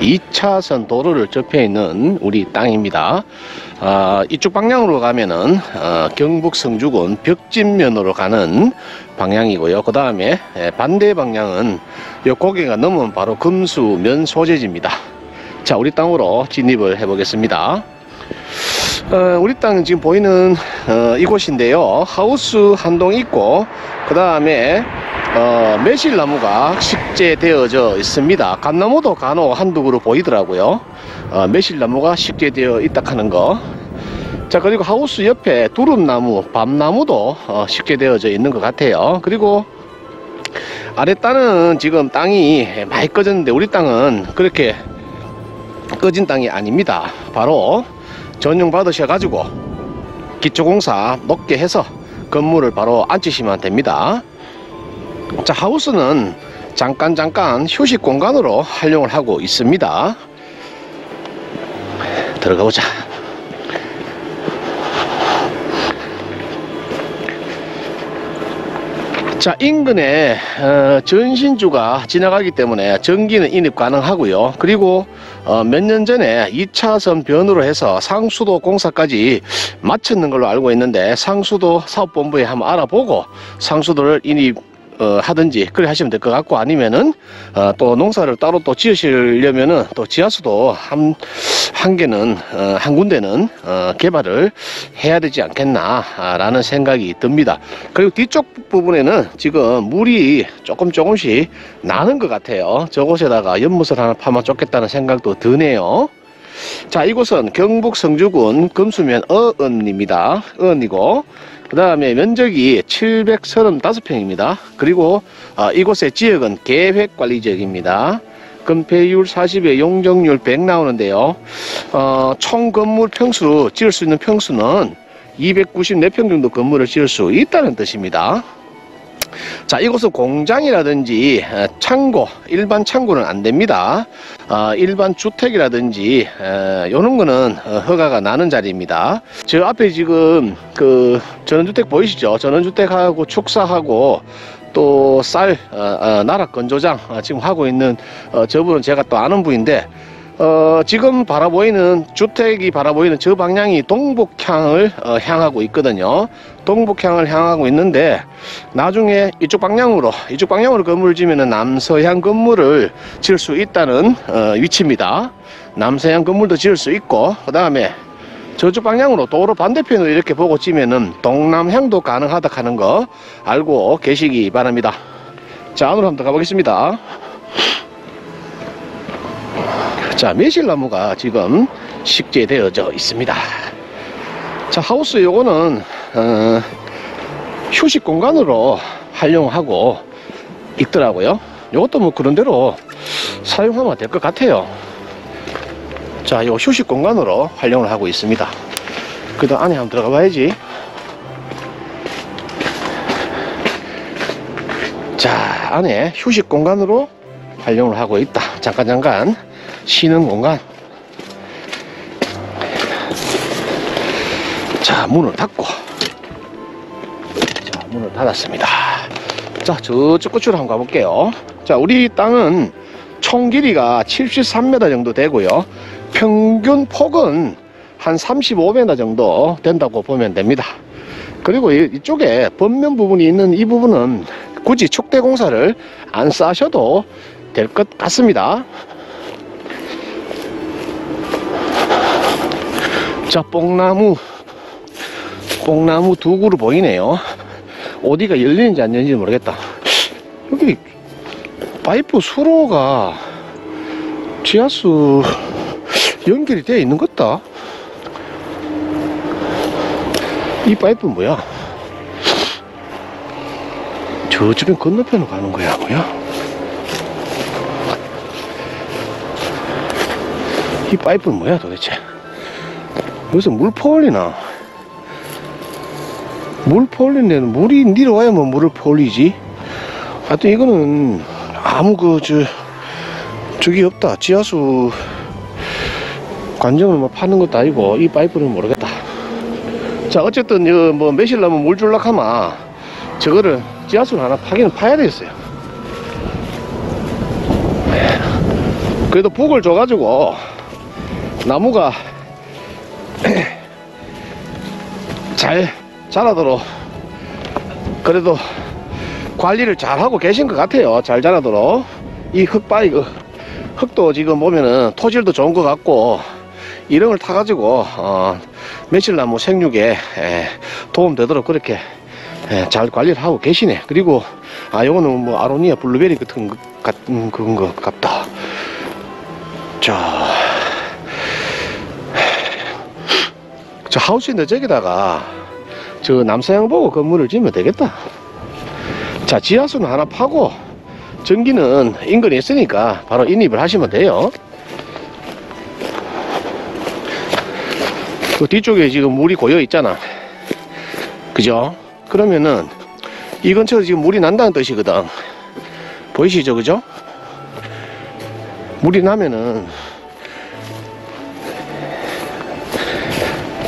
2차선 도로를 접해 있는 우리 땅입니다. 이쪽 방향으로 가면은 경북 성주군 벽진면으로 가는 방향이고요. 그 다음에 반대 방향은 요 고개가 넘으면 바로 금수면 소재지입니다. 자, 우리 땅으로 진입을 해 보겠습니다. 우리 땅은 지금 보이는 이곳인데요. 하우스 한 동 있고 그 다음에 매실나무가 식재되어져 있습니다. 감나무도 간혹 한두 그루 보이더라고요. 매실나무가 식재되어 있다 하는 거. 자, 그리고 하우스 옆에 두릅나무, 밤나무도 식재되어져 있는 것 같아요. 그리고 아래 땅은 지금 땅이 많이 꺼졌는데 우리 땅은 그렇게 꺼진 땅이 아닙니다. 바로 전용 받으셔 가지고 기초공사 높게 해서 건물을 바로 앉히시면 됩니다. 자, 하우스는 잠깐 휴식 공간으로 활용을 하고 있습니다. 들어가 보자. 자, 인근에 전신주가 지나가기 때문에 전기는 인입 가능하고요. 그리고 몇 년 전에 2차선 변으로 해서 상수도 공사까지 마쳤는 걸로 알고 있는데 상수도 사업본부에 한번 알아보고 상수도를 인입 하든지 그래 하시면 될 것 같고, 아니면은 또 농사를 따로 또 지으시려면은 또 지하수도 한 개는 한 군데는 개발을 해야 되지 않겠나라는 생각이 듭니다. 그리고 뒤쪽 부분에는 지금 물이 조금씩 나는 것 같아요. 저곳에다가 연못을 하나 파면 좋겠다는 생각도 드네요. 자, 이곳은 경북 성주군 금수면 어은입니다. 어은이고 그 다음에 면적이 735평입니다. 그리고 이곳의 지역은 계획관리지역입니다. 건폐율 40에 용적률 100 나오는데요. 총 건물 평수, 지을 수 있는 평수는 294평 정도 건물을 지을 수 있다는 뜻입니다. 자, 이곳은 공장이라든지 창고, 일반 창고는 안 됩니다. 일반 주택이라든지 요런 거는 허가가 나는 자리입니다. 저 앞에 지금 그 전원주택 보이시죠? 전원주택하고 축사하고 또 쌀 나락 건조장 지금 하고 있는 저분은 제가 또 아는 분인데 지금 바라보이는 주택이 바라보이는 저 방향이 동북향을 향하고 있거든요. 동북향을 향하고 있는데 나중에 이쪽 방향으로 건물을 지으면 남서향 건물을 지을 수 있다는 위치입니다. 남서향 건물도 지을 수 있고 그 다음에 저쪽 방향으로 도로 반대편으로 이렇게 보고 지면은 동남향도 가능하다 하는 거 알고 계시기 바랍니다. 자, 안으로 한번 가보겠습니다. 자, 매실나무가 지금 식재되어져 있습니다. 자, 하우스 요거는 휴식 공간으로 활용하고 있더라고요. 요것도 뭐 그런대로 사용하면 될 것 같아요. 자, 요 휴식 공간으로 활용을 하고 있습니다. 그다음 안에 한번 들어가 봐야지. 자, 안에 휴식 공간으로 활용을 하고 있다. 잠깐 쉬는 공간. 자, 문을 닫고. 자, 문을 닫았습니다. 자, 저쪽 끝으로 한번 가볼게요. 자, 우리 땅은 총 길이가 73m 정도 되고요. 평균 폭은 한 35m 정도 된다고 보면 됩니다. 그리고 이쪽에 범면 부분이 있는 이 부분은 굳이 축대 공사를 안 싸셔도 될 것 같습니다. 자, 뽕나무 두 그루 보이네요. 어디가 열리는지 안 열리는지 모르겠다. 여기 파이프 수로가 지하수 연결이 되어 있는 것 같다. 이 파이프는 뭐야? 저 주변 건너편으로 가는 거야, 뭐야? 이 파이프는 뭐야 도대체? 여기서 물 퍼올리나? 물 퍼올리는 데는 물이 내려와야 뭐 물을 퍼올리지? 하여튼 이거는 아무 저기 없다. 지하수 관정을 뭐 파는 것도 아니고 이 파이프는 모르겠다. 자, 어쨌든 이거 뭐 매실나무 물 줄락하마 저거를 지하수를 하나 파기는 파야 되겠어요. 그래도 북을 줘가지고 나무가 잘 자라도록 그래도 관리를 잘하고 계신 것 같아요. 잘 자라도록. 이 흙바위, 흙도 지금 보면은 토질도 좋은 것 같고, 이런 걸 타가지고 매실나무 생육에 도움되도록 그렇게 잘 관리를 하고 계시네. 그리고 요거는 뭐 아로니아 블루베리 같은 그런 것 같다. 저 하우스인데 저기다가 저 남서양 보고 건물을 지으면 되겠다. 자, 지하수는 하나 파고 전기는 인근에 있으니까 바로 인입을 하시면 돼요. 그 뒤쪽에 지금 물이 고여 있잖아, 그죠? 그러면은 이 근처에서 지금 물이 난다는 뜻이거든. 보이시죠? 그죠? 물이 나면은,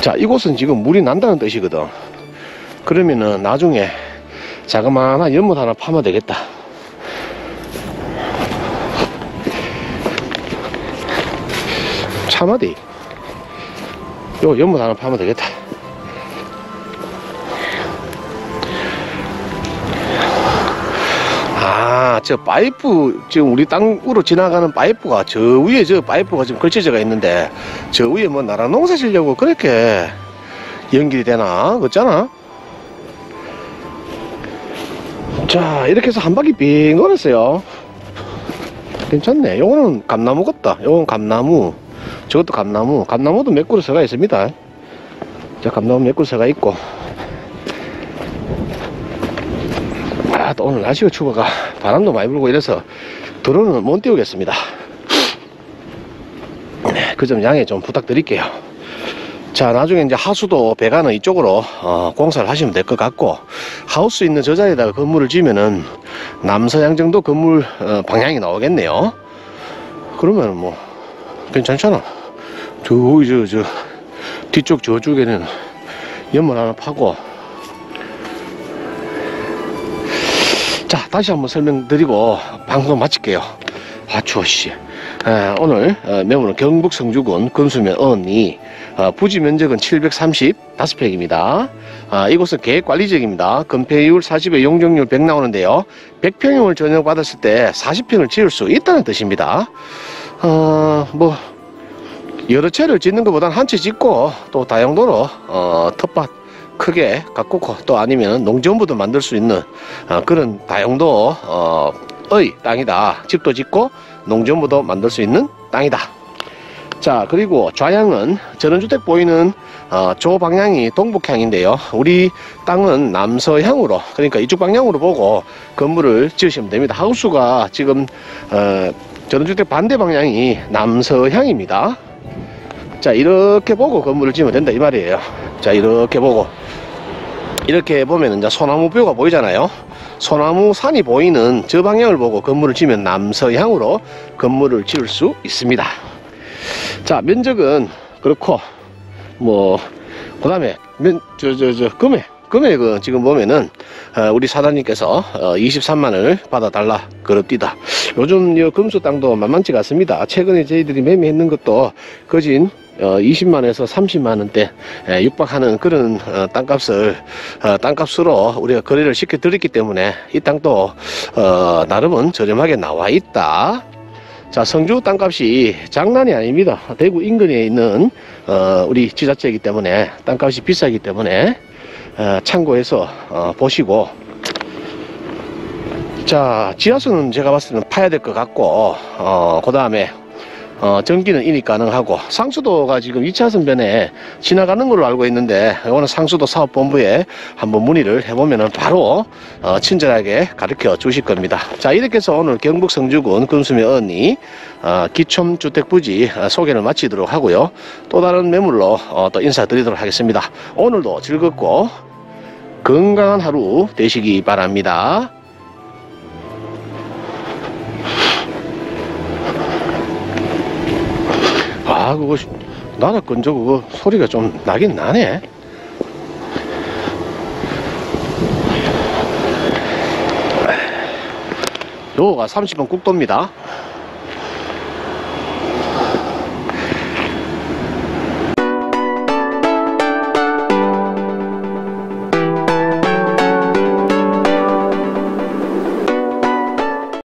자, 이곳은 지금 물이 난다는 뜻이거든. 그러면은 나중에 자그마한 연못 하나 파면 되겠다. 차마디 요 연못 하나 파면 되겠다. 아, 저 파이프, 지금 우리 땅으로 지나가는 파이프가, 저 위에 저 파이프가 지금 걸쳐져가 있는데, 저 위에 뭐 나라 농사 지려고 그렇게 연결이 되나? 그렇잖아? 자, 이렇게 해서 한 바퀴 빙 걸었어요. 괜찮네. 요거는 감나무 같다. 요건 감나무. 저것도 감나무. 감나무도 몇 그루 새가 있습니다. 자, 감나무 몇 그루 새가 있고. 아, 또 오늘 날씨가 추워가 바람도 많이 불고 이래서 드론은 못 띄우겠습니다. 네, 그 점 양해 좀 부탁드릴게요. 자, 나중에 이제 하수도 배관은 이쪽으로 공사를 하시면 될 것 같고, 하우스 있는 저 자리에다가 건물을 지으면은 남서양 정도 건물 방향이 나오겠네요. 그러면 뭐 괜찮잖아. 저 뒤쪽 저쪽에는 연못 하나 파고. 자, 다시 한번 설명드리고 방송 마칠게요. 아, 추워 씨. 오늘 매물은 경북 성주군 금수면 어은이 부지 면적은 735평입니다. 이곳은 계획관리지역입니다. 건폐율 40에 용적률 100 나오는데요, 100평형을 전용받았을 때 40평을 지을 수 있다는 뜻입니다. 뭐 여러 채를 짓는 것보다는 한 채 짓고, 또 다용도로 텃밭 크게 가꾸고, 또 아니면 농전부도 만들 수 있는 그런 다용도의 땅이다. 집도 짓고 농전부도 만들 수 있는 땅이다. 자, 그리고 좌향은 전원주택 보이는 저 방향이 동북향인데요, 우리 땅은 남서향으로, 그러니까 이쪽 방향으로 보고 건물을 지으시면 됩니다. 하우스가 지금 전원주택 반대 방향이 남서향입니다. 자, 이렇게 보고 건물을 지으면 된다 이 말이에요. 자, 이렇게 보고, 이렇게 보면 이제 소나무 뼈가 보이잖아요. 소나무 산이 보이는 저 방향을 보고 건물을 지으면 남서향으로 건물을 지을 수 있습니다. 자, 면적은 그렇고, 뭐 그 다음에 금액은 지금 보면은 우리 사장님께서 23만을 받아달라 그럽디다. 요즘 요 금수 땅도 만만치가 않습니다. 최근에 저희들이 매매했는 것도 거진 20만에서 30만원대 육박하는 그런 땅값으로 우리가 거래를 시켜드렸기 때문에 이 땅도 나름은 저렴하게 나와 있다. 자, 성주 땅값이 장난이 아닙니다. 대구 인근에 있는 우리 지자체이기 때문에 땅값이 비싸기 때문에 참고해서 보시고. 자, 지하수는 제가 봤을 때는 파야 될 것 같고, 그 다음에 전기는 인입 가능하고, 상수도가 지금 2차선변에 지나가는 걸로 알고 있는데, 이거는 상수도 사업본부에 한번 문의를 해보면은 바로 친절하게 가르쳐 주실 겁니다. 자, 이렇게 해서 오늘 경북 성주군 금수면 어은이 기촌주택부지 소개를 마치도록 하고요, 또 다른 매물로 또 인사드리도록 하겠습니다. 오늘도 즐겁고 건강한 하루 되시기 바랍니다. 아, 그거 나라 건조 그거 소리가 좀 나긴 나네. 여기가 30번 국도입니다.